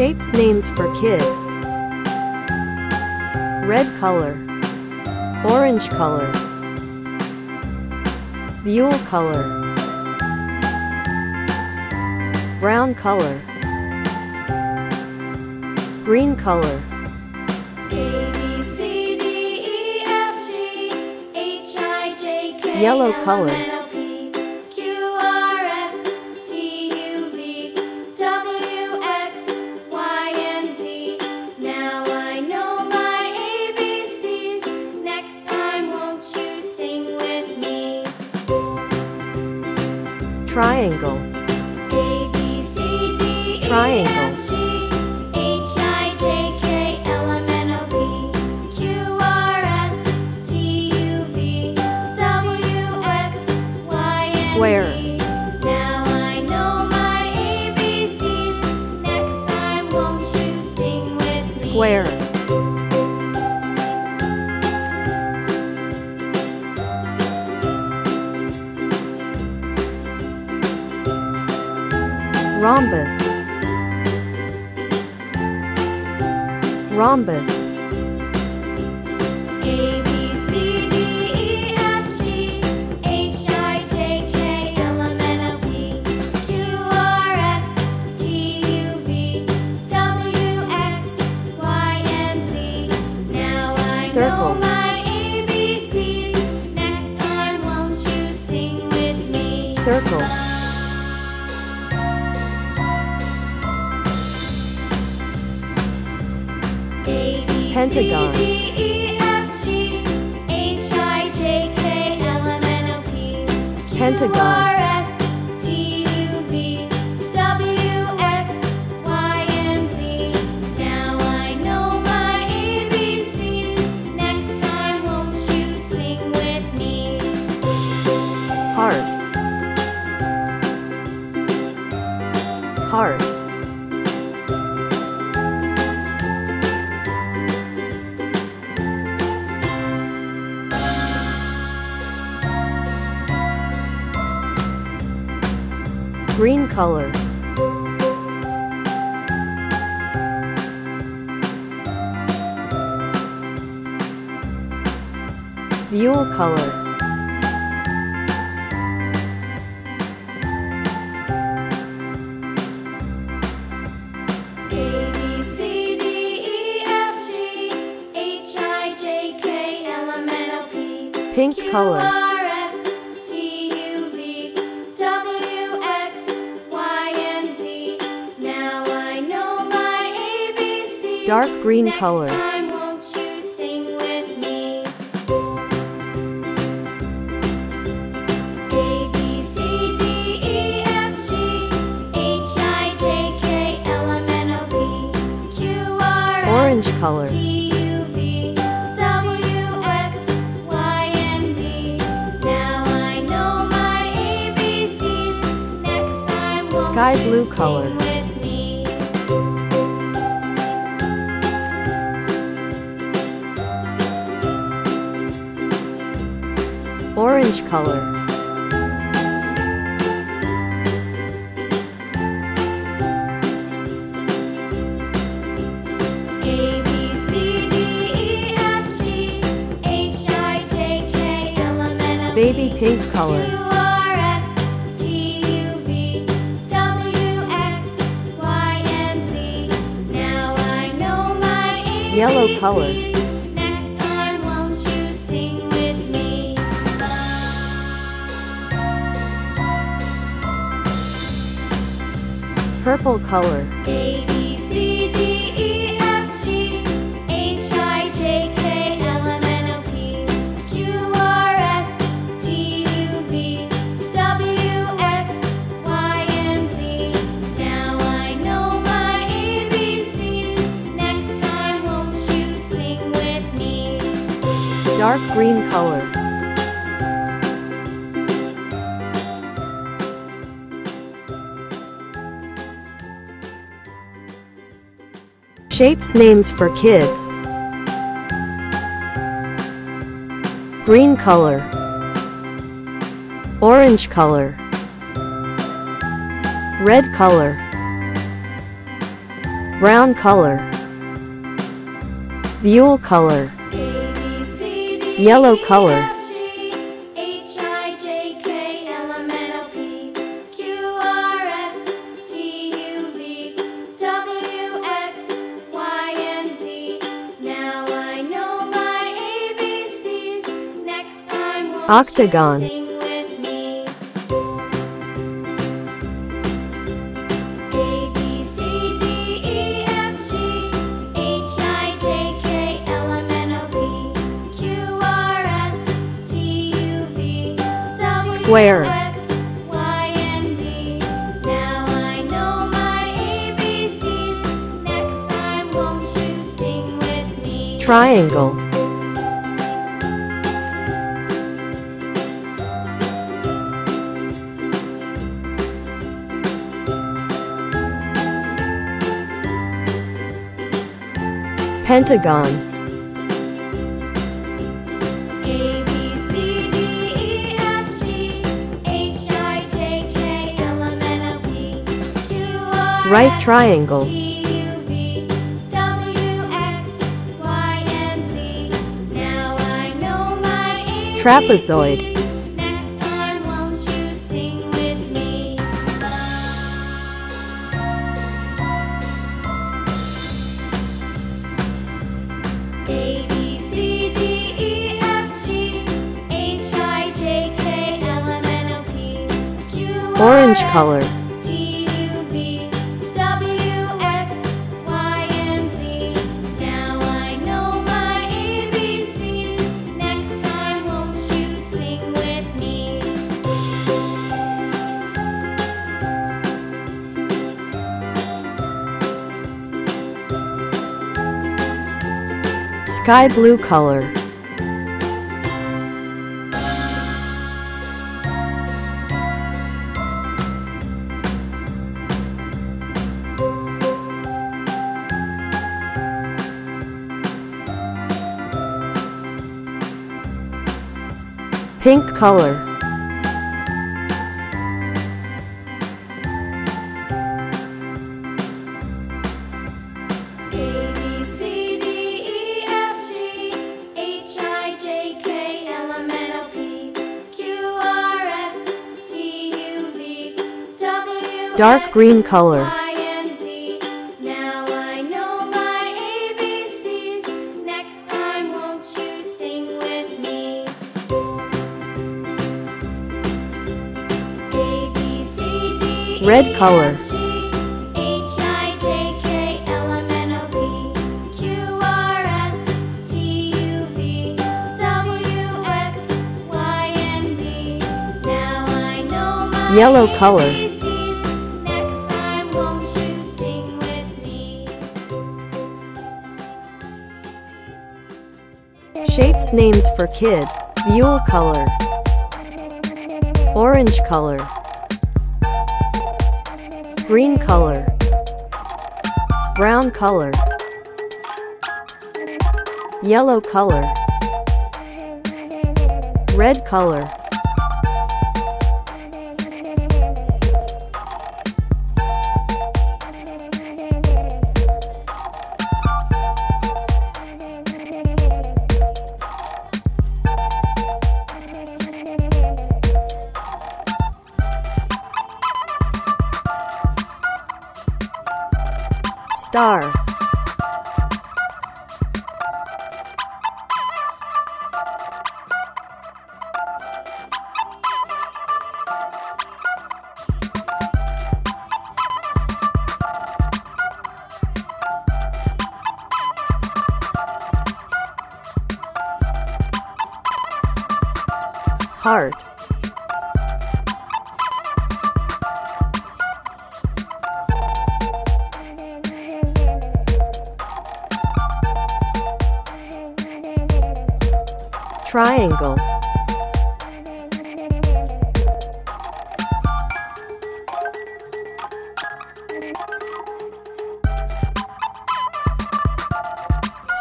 Shapes names for kids. Red color, orange color, Buhl color, brown color, green color. A, B, C, D, E, F, G, H, I, J, K, yellow color, L, P, Q, R, S, T, U, V, W, X, Y, and Z. Now I know my ABCs. Next time won't you sing with me? Triangle. A, B, C, D, E, triangle. F, G, square. Now I know my ABCs. Next time won't you sing with me? Square. Rhombus. Rhombus. A, B, C, D, E, F, G, H, I, J, K. Circle. My ABCs. Next time won't you sing with me? Circle. A, B, pentagon. C, D, E, F, G, H, I, J, K, L, M, N, O, P, Q, pentagon. R, S, T, U, V, W, X, Y, and Z. Now I know my ABCs. Next time won't you sing with me? Heart. Heart. Green color. Buhl color. A, B, C, D, E, F, G, H, I, J, K, L, M, N, O, P, pink color. Dark green color. Next time won't you sing with me? A, B, C, D, E, F, G, H, I, J, K, L, M, N, O, P, Q, R, S, orange color. T, U, V, W, X, Y, and Z. Now I know my ABCs. Next time won't sky blue you color. Sing with me? Orange color. A, B, C, D, E, F, G, H, I, J, K, L, M, N, O, P, baby pink color. Q, R, S, T, U, V, W, X, Y, and Z. Now I know my ABCs. Yellow color. Purple color. A, B, C, D, E, F, G, H, I, J, K, L, M, N, O, P, Q, R, S, T, U, V, W, X, Y, and Z. Now I know my ABCs. Next time won't you sing with me? Dark green color. Shapes names for kids. Green color, orange color, red color, Brown color, Buhl color, yellow color, octagon, square, triangle, pentagon, A, B, C, D, E, F, G, H, I, J, K, L, M, N, O, P, Q, R, S, right triangle, T, U, V, W, X, Y, and Z. Now I know my ABCs. Trapezoid. Next time won't you sing with me? A, B, C, D, E, F, G, H, I, J, K, L, M, N, O, P, Q, R, orange color, T, U, V, W, X, Y, and Z. Now I know my ABCs. Next time won't you sing with me? Sky blue color, pink color, dark green color, now I know my ABCs. Next time won't you sing with me? A, B, C, D, E, red color, F, G, H, I, J, K, L, M, N, O, P, Q, R, S, T, U, V, W, X, Y, and Z. Now I know my yellow color, shapes names for kids, Buhl color, orange color, green color, brown color, yellow color, red color. Star, heart, triangle,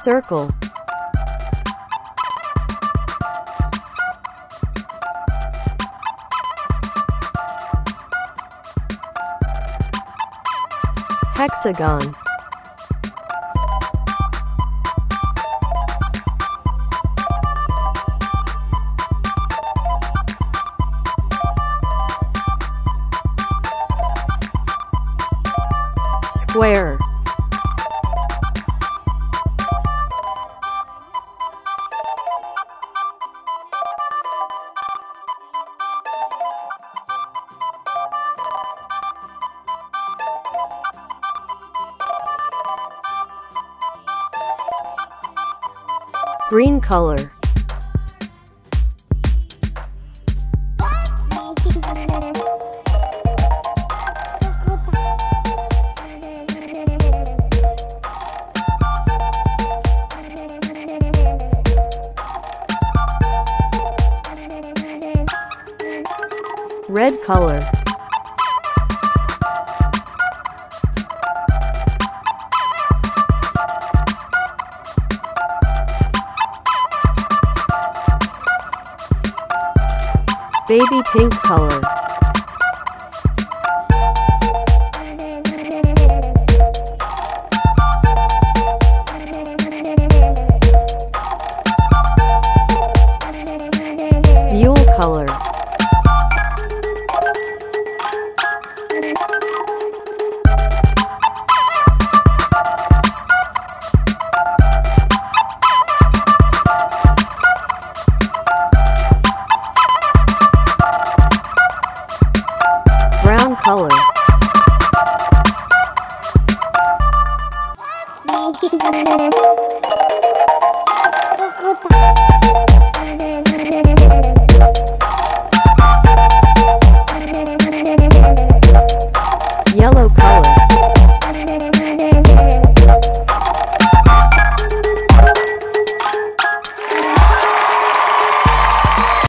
circle, hexagon. swear. Green color. Red color. Baby pink color. Mule color. Brown color. Yellow color.